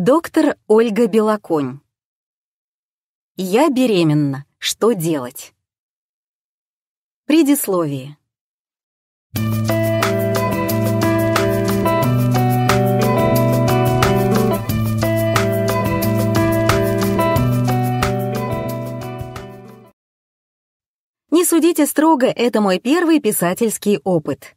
Доктор Ольга Белоконь. Я беременна. Что делать? Предисловие. Не судите строго, это мой первый писательский опыт.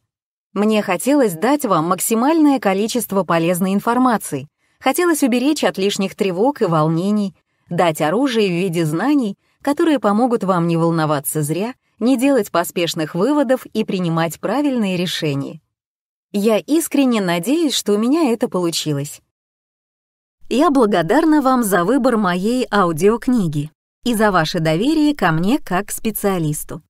Мне хотелось дать вам максимальное количество полезной информации, хотелось уберечь от лишних тревог и волнений, дать оружие в виде знаний, которые помогут вам не волноваться зря, не делать поспешных выводов и принимать правильные решения. Я искренне надеюсь, что у меня это получилось. Я благодарна вам за выбор моей аудиокниги и за ваше доверие ко мне как к специалисту.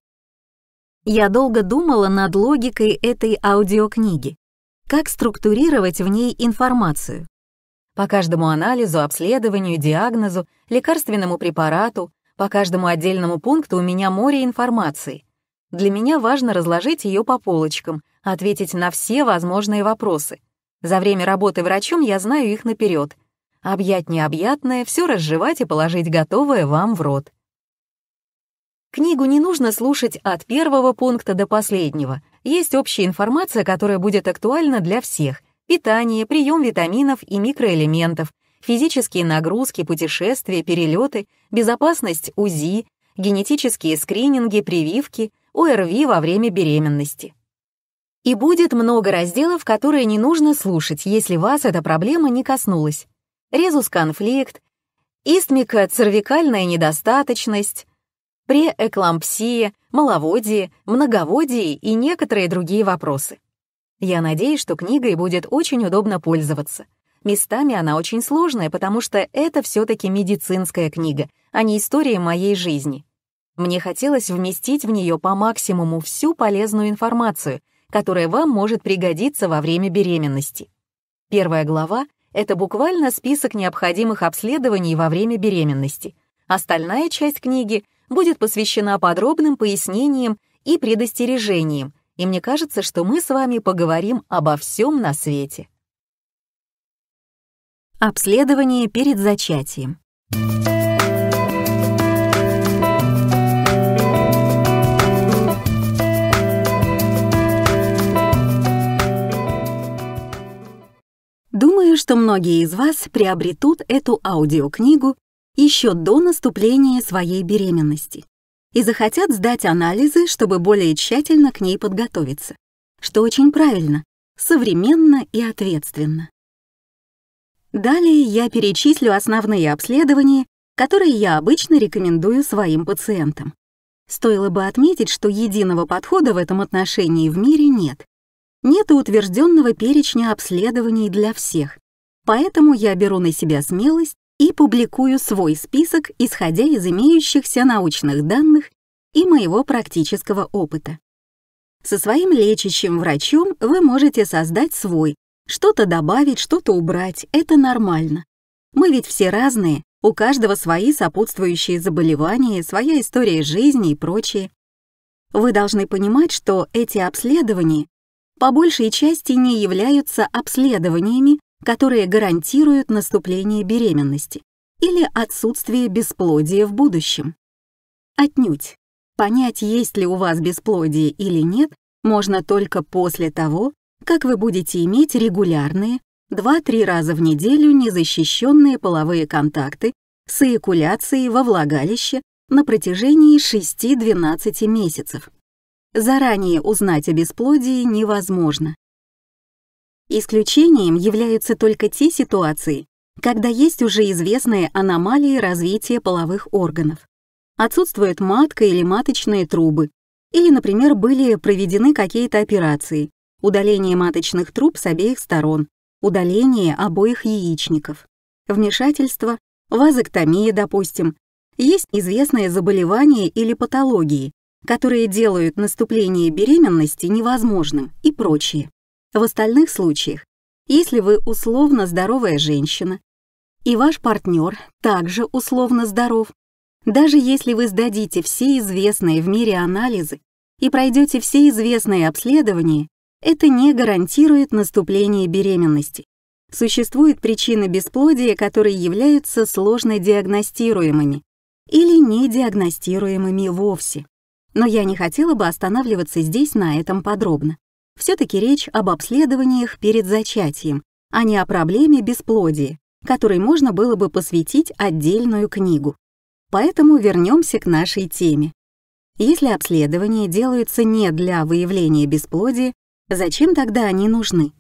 Я долго думала над логикой этой аудиокниги, как структурировать в ней информацию. По каждому анализу, обследованию, диагнозу, лекарственному препарату, по каждому отдельному пункту у меня море информации. Для меня важно разложить ее по полочкам, ответить на все возможные вопросы. За время работы врачом я знаю их наперед. Объять необъятное, все разжевать и положить готовое вам в рот. Книгу не нужно слушать от первого пункта до последнего. Есть общая информация, которая будет актуальна для всех. Питание, прием витаминов и микроэлементов, физические нагрузки, путешествия, перелеты, безопасность УЗИ, генетические скрининги, прививки, ОРВИ во время беременности. И будет много разделов, которые не нужно слушать, если вас эта проблема не коснулась. Резус-конфликт, истмико-цервикальная недостаточность, преэклампсия, маловодие, многоводие и некоторые другие вопросы. Я надеюсь, что книгой будет очень удобно пользоваться. Местами она очень сложная, потому что это все-таки медицинская книга, а не история моей жизни. Мне хотелось вместить в нее по максимуму всю полезную информацию, которая вам может пригодиться во время беременности. Первая глава — это буквально список необходимых обследований во время беременности. Остальная часть книги будет посвящена подробным пояснениям и предостережениям, и мне кажется, что мы с вами поговорим обо всем на свете. Обследование перед зачатием. Думаю, что многие из вас приобретут эту аудиокнигу еще до наступления своей беременности и захотят сдать анализы, чтобы более тщательно к ней подготовиться, что очень правильно, современно и ответственно. Далее я перечислю основные обследования, которые я обычно рекомендую своим пациентам. Стоило бы отметить, что единого подхода в этом отношении в мире нет. Нет утвержденного перечня обследований для всех, поэтому я беру на себя смелость и публикую свой список, исходя из имеющихся научных данных и моего практического опыта. Со своим лечащим врачом вы можете создать свой, что-то добавить, что-то убрать, это нормально. Мы ведь все разные, у каждого свои сопутствующие заболевания, своя история жизни и прочее. Вы должны понимать, что эти обследования по большей части не являются обследованиями, которые гарантируют наступление беременности или отсутствие бесплодия в будущем. Отнюдь. Понять, есть ли у вас бесплодие или нет, можно только после того, как вы будете иметь регулярные, 2-3 раза в неделю незащищенные половые контакты с эякуляцией во влагалище на протяжении 6-12 месяцев. Заранее узнать о бесплодии невозможно. Исключением являются только те ситуации, когда есть уже известные аномалии развития половых органов. Отсутствует матка или маточные трубы, или, например, были проведены какие-то операции, удаление маточных труб с обеих сторон, удаление обоих яичников, вмешательство, вазэктомия, допустим. Есть известные заболевания или патологии, которые делают наступление беременности невозможным и прочее. В остальных случаях, если вы условно здоровая женщина и ваш партнер также условно здоров, даже если вы сдадите все известные в мире анализы и пройдете все известные обследования, это не гарантирует наступление беременности, Существуют причины бесплодия, которые являются сложно диагностируемыми или недиагностируемыми вовсе. Но я не хотела бы останавливаться здесь на этом подробно. Все-таки речь об обследованиях перед зачатием, а не о проблеме бесплодия, которой можно было бы посвятить отдельную книгу. Поэтому вернемся к нашей теме. Если обследования делаются не для выявления бесплодия, зачем тогда они нужны?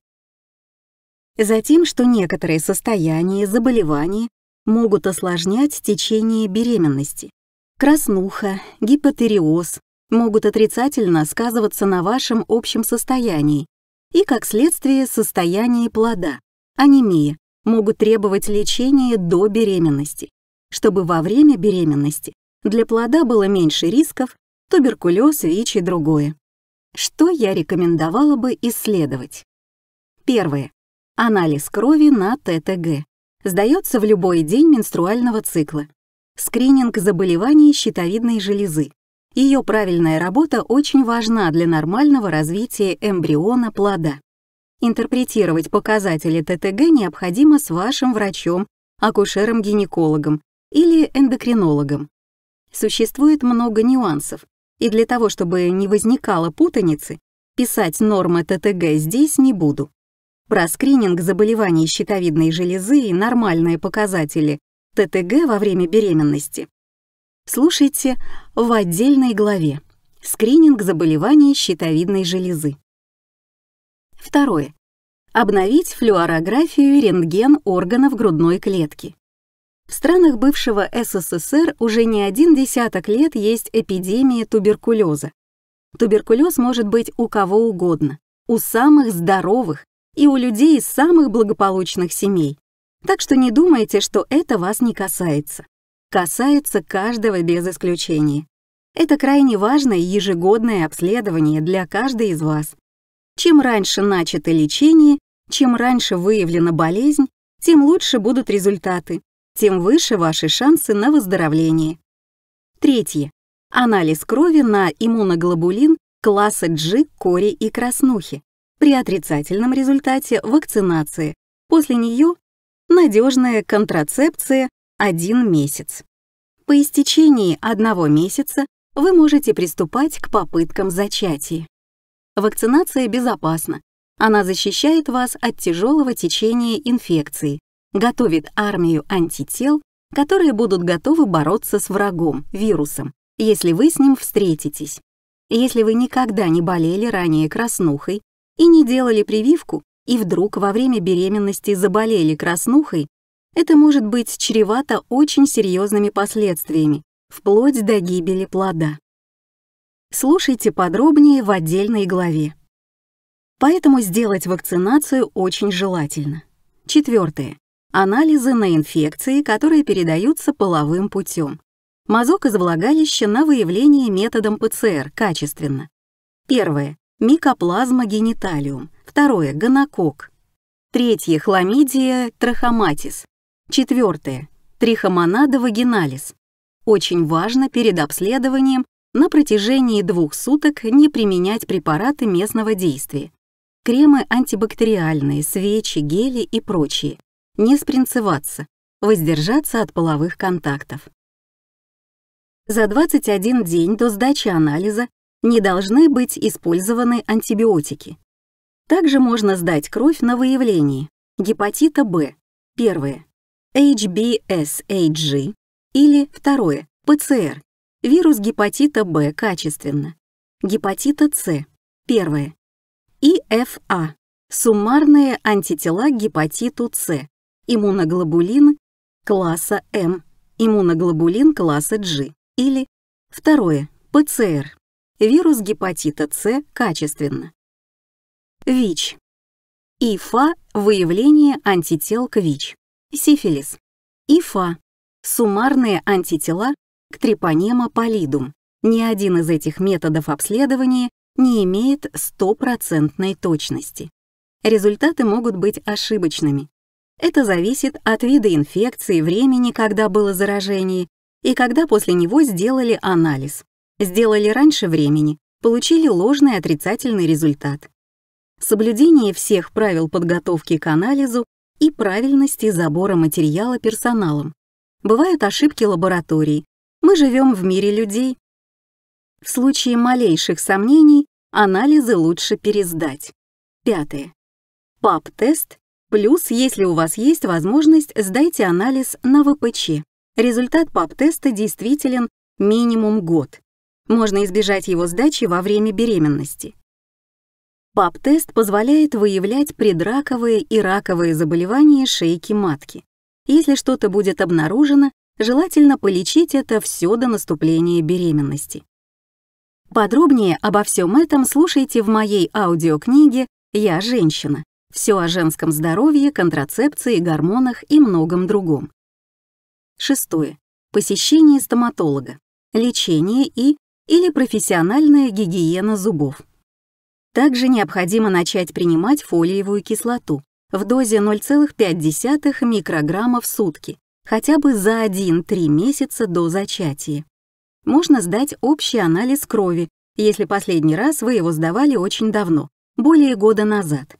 Затем, что некоторые состояния, заболевания могут осложнять течение беременности. Краснуха, гипотериоз могут отрицательно сказываться на вашем общем состоянии и, как следствие, состоянии плода. Анемия могут требовать лечения до беременности, чтобы во время беременности для плода было меньше рисков, туберкулез, ВИЧ и другое. Что я рекомендовала бы исследовать? Первое. Анализ крови на ТТГ. Сдается в любой день менструального цикла. Скрининг заболеваний щитовидной железы. Ее правильная работа очень важна для нормального развития эмбриона плода. Интерпретировать показатели ТТГ необходимо с вашим врачом, акушером-гинекологом или эндокринологом. Существует много нюансов, и для того, чтобы не возникало путаницы, писать нормы ТТГ здесь не буду. Про скрининг заболеваний щитовидной железы и нормальные показатели ТТГ во время беременности слушайте в отдельной главе «Скрининг заболеваний щитовидной железы». Второе. Обновить флюорографию и рентген органов грудной клетки. В странах бывшего СССР уже не один десяток лет есть эпидемия туберкулеза. Туберкулез может быть у кого угодно, у самых здоровых и у людей из самых благополучных семей. Так что не думайте, что это вас не касается. Касается каждого без исключения. Это крайне важное ежегодное обследование для каждой из вас. Чем раньше начато лечение, чем раньше выявлена болезнь, тем лучше будут результаты, тем выше ваши шансы на выздоровление. Третье. Анализ крови на иммуноглобулин класса G, кори и краснухи. При отрицательном результате вакцинации. После нее надежная контрацепция 1 месяц. По истечении 1 месяца вы можете приступать к попыткам зачатия. Вакцинация безопасна. Она защищает вас от тяжелого течения инфекции, готовит армию антител, которые будут готовы бороться с врагом, вирусом, если вы с ним встретитесь. Если вы никогда не болели ранее краснухой и не делали прививку, и вдруг во время беременности заболели краснухой, это может быть чревато очень серьезными последствиями, вплоть до гибели плода. Слушайте подробнее в отдельной главе. Поэтому сделать вакцинацию очень желательно. Четвертое. Анализы на инфекции, которые передаются половым путем. Мазок из влагалища на выявление методом ПЦР качественно. Первое. Микоплазма гениталиум. Второе. Гонокок. Третье. Хламидия трахоматис. Четвертое. Трихомонада вагиналис. Очень важно перед обследованием на протяжении 2 суток не применять препараты местного действия. Кремы антибактериальные, свечи, гели и прочие. Не спринцеваться. Воздержаться от половых контактов. За 21 день до сдачи анализа не должны быть использованы антибиотики. Также можно сдать кровь на выявление гепатита Б. Первое. HBSAG или второе. ПЦР. Вирус гепатита Б качественно. Гепатита С. Первое. ИФА. Суммарные антитела к гепатиту С. Иммуноглобулин класса М. Иммуноглобулин класса G. Или второе. ПЦР. Вирус гепатита С качественно. ВИЧ. ИФА – выявление антител к ВИЧ. Сифилис. ИФА – суммарные антитела к трепонема полидум. Ни один из этих методов обследования не имеет стопроцентной точности. Результаты могут быть ошибочными. Это зависит от вида инфекции, времени, когда было заражение, и когда после него сделали анализ. Сделали раньше времени, получили ложный отрицательный результат. Соблюдение всех правил подготовки к анализу и правильности забора материала персоналом. Бывают ошибки лабораторий. Мы живем в мире людей. В случае малейших сомнений анализы лучше пересдать. Пятое. ПАП-тест. Плюс, если у вас есть возможность, сдайте анализ на ВПЧ. Результат ПАП-теста действителен минимум год. Можно избежать его сдачи во время беременности. ПАП-тест позволяет выявлять предраковые и раковые заболевания шейки матки. Если что-то будет обнаружено, желательно полечить это все до наступления беременности. Подробнее обо всем этом слушайте в моей аудиокниге «Я женщина. Все о женском здоровье, контрацепции, гормонах и многом другом». Шестое. Посещение стоматолога, лечение и или профессиональная гигиена зубов. Также необходимо начать принимать фолиевую кислоту в дозе 0,5 микрограмма в сутки, хотя бы за 1-3 месяца до зачатия. Можно сдать общий анализ крови, если последний раз вы его сдавали очень давно, более года назад.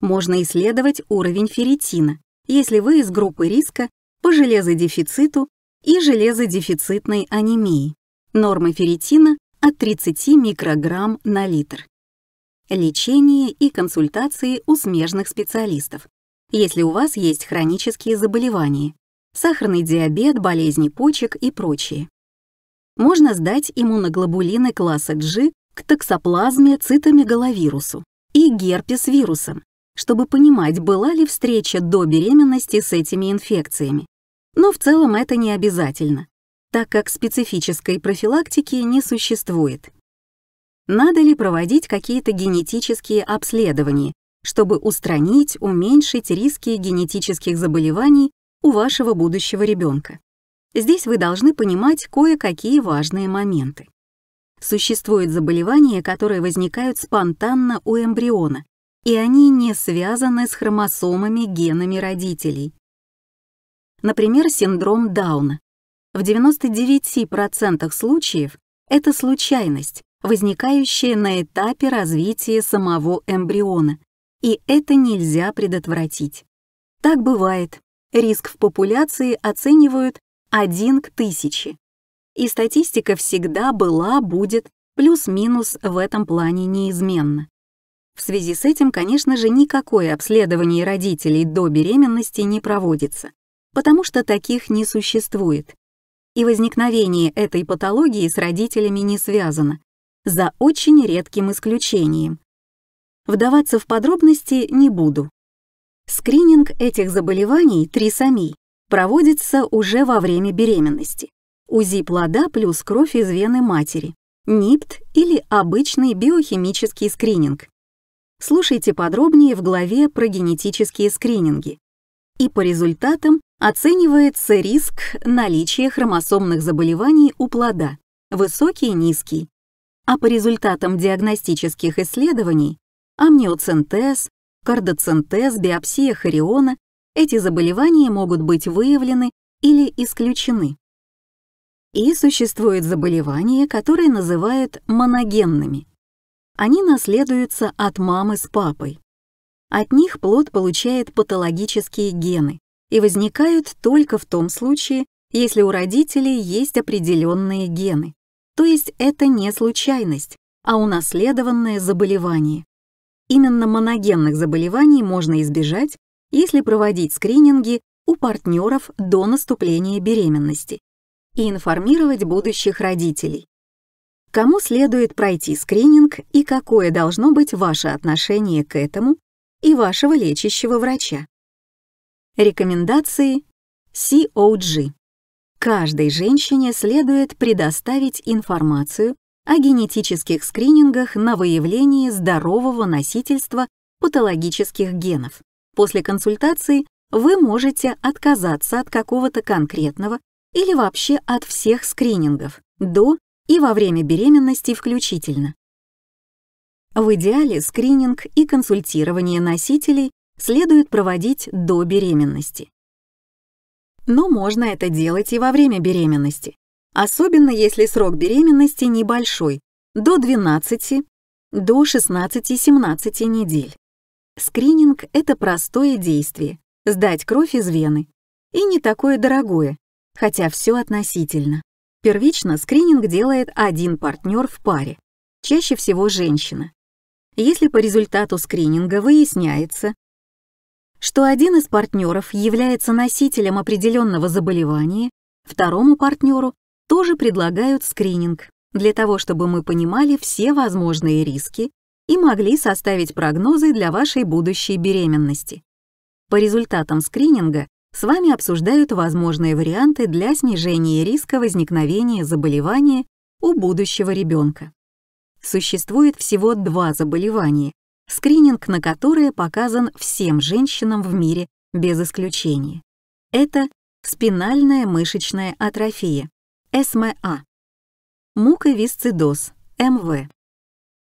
Можно исследовать уровень ферритина, если вы из группы риска по железодефициту и железодефицитной анемии. Норма ферритина от 30 микрограмм на литр. Лечение и консультации у смежных специалистов, если у вас есть хронические заболевания, сахарный диабет, болезни почек и прочее. Можно сдать иммуноглобулины класса G к токсоплазме цитомегаловирусу и герпес-вирусам, чтобы понимать, была ли встреча до беременности с этими инфекциями. Но в целом это не обязательно, так как специфической профилактики не существует. Надо ли проводить какие-то генетические обследования, чтобы устранить, уменьшить риски генетических заболеваний у вашего будущего ребенка? Здесь вы должны понимать кое-какие важные моменты. Существуют заболевания, которые возникают спонтанно у эмбриона, и они не связаны с хромосомами, генами родителей. Например, синдром Дауна. В 99% случаев это случайность, возникающее на этапе развития самого эмбриона, и это нельзя предотвратить. Так бывает. Риск в популяции оценивают 1 к 1000, и статистика всегда была, будет, плюс-минус в этом плане неизменна. В связи с этим, конечно же, никакое обследование родителей до беременности не проводится, потому что таких не существует, и возникновение этой патологии с родителями не связано, за очень редким исключением. Вдаваться в подробности не буду. Скрининг этих заболеваний, трисомий, проводится уже во время беременности. УЗИ плода плюс кровь из вены матери, НИПТ или обычный биохимический скрининг. Слушайте подробнее в главе про генетические скрининги. И по результатам оценивается риск наличия хромосомных заболеваний у плода, высокий и низкий. А по результатам диагностических исследований амниоцентез, кардоцентез, биопсия хориона эти заболевания могут быть выявлены или исключены. И существуют заболевания, которые называют моногенными. Они наследуются от мамы с папой. От них плод получает патологические гены и возникают только в том случае, если у родителей есть определенные гены. То есть это не случайность, а унаследованное заболевание. Именно моногенных заболеваний можно избежать, если проводить скрининги у партнеров до наступления беременности и информировать будущих родителей. Кому следует пройти скрининг и какое должно быть ваше отношение к этому и вашего лечащего врача? Рекомендации COG. Каждой женщине следует предоставить информацию о генетических скринингах на выявление здорового носительства патологических генов. После консультации вы можете отказаться от какого-то конкретного или вообще от всех скринингов до и во время беременности включительно. В идеале скрининг и консультирование носителей следует проводить до беременности. Но можно это делать и во время беременности, особенно если срок беременности небольшой, до 12, до 16-17 недель. Скрининг — это простое действие, сдать кровь из вены. И не такое дорогое, хотя все относительно. Первично скрининг делает один партнер в паре, чаще всего женщина. Если по результату скрининга выясняется, что один из партнеров является носителем определенного заболевания, второму партнеру тоже предлагают скрининг для того, чтобы мы понимали все возможные риски и могли составить прогнозы для вашей будущей беременности. По результатам скрининга с вами обсуждают возможные варианты для снижения риска возникновения заболевания у будущего ребенка. Существует всего 2 заболевания, скрининг на которые показан всем женщинам в мире без исключения. Это спинальная мышечная атрофия, СМА, муковисцидоз, МВ.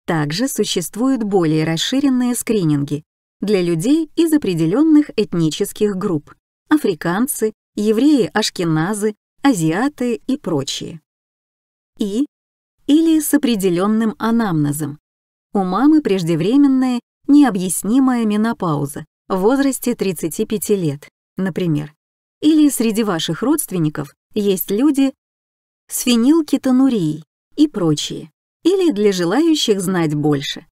Также существуют более расширенные скрининги для людей из определенных этнических групп – африканцы, евреи-ашкеназы, азиаты и прочие. Или с определенным анамнезом. У мамы преждевременная необъяснимая менопауза в возрасте 35 лет, например. Или среди ваших родственников есть люди с фенилкетонурией и прочие. Или для желающих знать больше.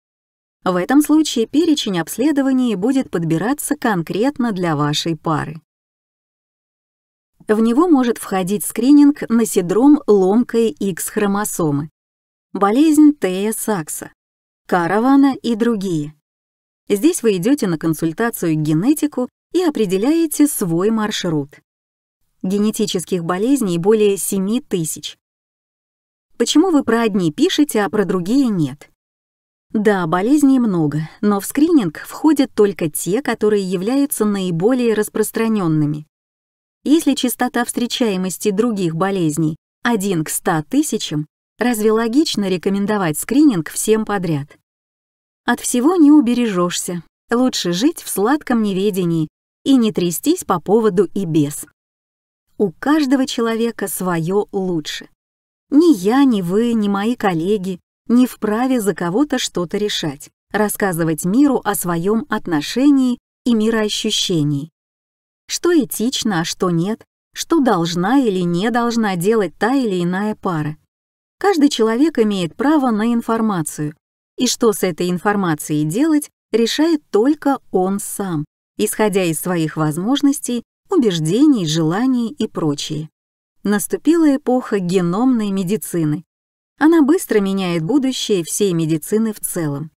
В этом случае перечень обследований будет подбираться конкретно для вашей пары. В него может входить скрининг на синдром ломкой X-хромосомы, болезнь Тея-Сакса, Каравана и другие. Здесь вы идете на консультацию к генетику и определяете свой маршрут. Генетических болезней более 7000. Почему вы про одни пишете, а про другие нет? Да, болезней много, но в скрининг входят только те, которые являются наиболее распространенными. Если частота встречаемости других болезней 1 к 100 000, разве логично рекомендовать скрининг всем подряд? От всего не убережешься. Лучше жить в сладком неведении и не трястись по поводу и без. У каждого человека свое лучше. Ни я, ни вы, ни мои коллеги не вправе за кого-то что-то решать, рассказывать миру о своем отношении и мироощущении. Что этично, а что нет, что должна или не должна делать та или иная пара. Каждый человек имеет право на информацию, и что с этой информацией делать, решает только он сам, исходя из своих возможностей, убеждений, желаний и прочее. Наступила эпоха геномной медицины. Она быстро меняет будущее всей медицины в целом.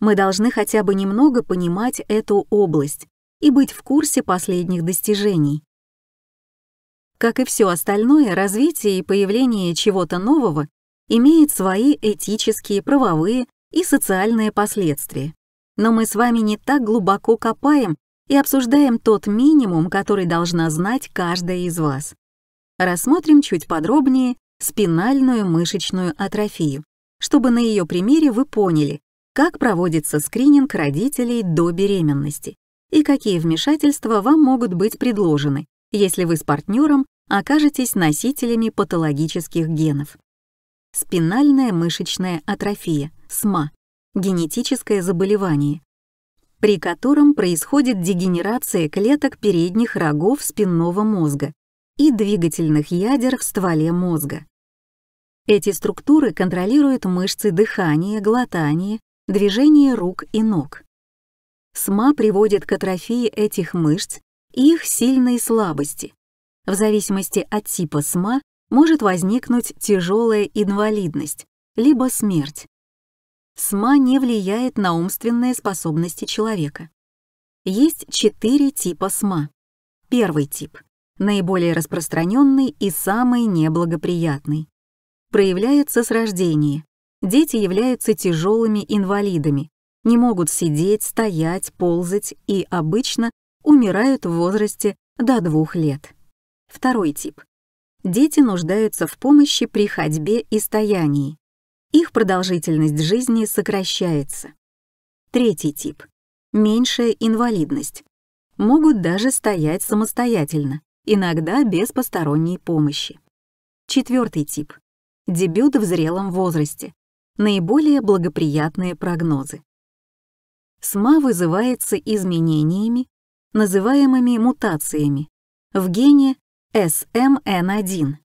Мы должны хотя бы немного понимать эту область и быть в курсе последних достижений. Как и все остальное, развитие и появление чего-то нового имеет свои этические, правовые и социальные последствия. Но мы с вами не так глубоко копаем и обсуждаем тот минимум, который должна знать каждая из вас. Рассмотрим чуть подробнее спинальную мышечную атрофию, чтобы на ее примере вы поняли, как проводится скрининг родителей до беременности и какие вмешательства вам могут быть предложены, если вы с партнером окажетесь носителями патологических генов. Спинальная мышечная атрофия, СМА, генетическое заболевание, при котором происходит дегенерация клеток передних рогов спинного мозга и двигательных ядер в стволе мозга. Эти структуры контролируют мышцы дыхания, глотания, движение рук и ног. СМА приводит к атрофии этих мышц и их сильной слабости. В зависимости от типа СМА может возникнуть тяжелая инвалидность, либо смерть. СМА не влияет на умственные способности человека. Есть 4 типа СМА. Первый тип, наиболее распространенный и самый неблагоприятный. Проявляется с рождения. Дети являются тяжелыми инвалидами, не могут сидеть, стоять, ползать и обычно умирают в возрасте до 2 лет. Второй тип. Дети нуждаются в помощи при ходьбе и стоянии. Их продолжительность жизни сокращается. Третий тип. Меньшая инвалидность. Могут даже стоять самостоятельно, иногда без посторонней помощи. Четвертый тип. Дебют в зрелом возрасте. Наиболее благоприятные прогнозы. СМА вызывается изменениями, называемыми мутациями, в гене SMN1.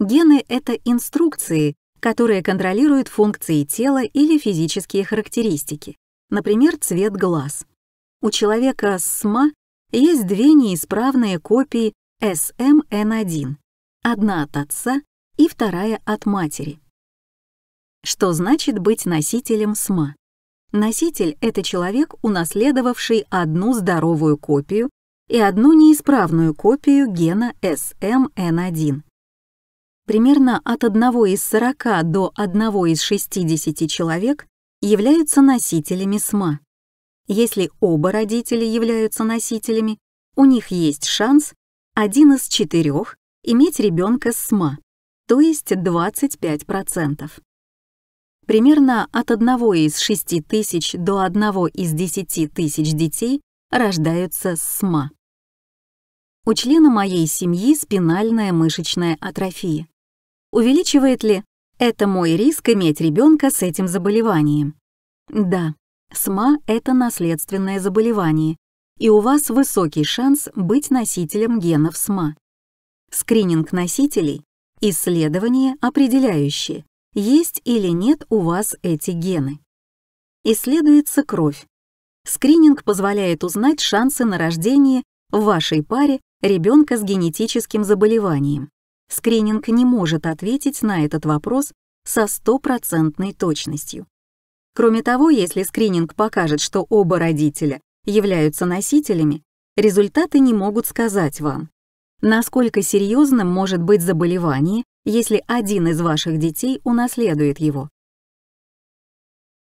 Гены — это инструкции, которые контролируют функции тела или физические характеристики, например, цвет глаз. У человека с СМА есть две неисправные копии SMN1, одна от отца и вторая от матери. Что значит быть носителем СМА? Носитель — это человек, унаследовавший одну здоровую копию и одну неисправную копию гена SMN1. Примерно от 1 из 40 до 1 из 60 человек являются носителями СМА. Если оба родителя являются носителями, у них есть шанс 1 из 4 иметь ребенка с СМА, то есть 25%. Примерно от 1 из 6 тысяч до 1 из 10 тысяч детей рождаются с СМА. У члена моей семьи спинальная мышечная атрофия. Увеличивает ли это мой риск иметь ребенка с этим заболеванием? Да, СМА — это наследственное заболевание, и у вас высокий шанс быть носителем генов СМА. Скрининг носителей — исследование, определяющее, есть или нет у вас эти гены. Исследуется кровь. Скрининг позволяет узнать шансы на рождение в вашей паре ребенка с генетическим заболеванием. Скрининг не может ответить на этот вопрос со стопроцентной точностью. Кроме того, если скрининг покажет, что оба родителя являются носителями, результаты не могут сказать вам, насколько серьезным может быть заболевание, если один из ваших детей унаследует его.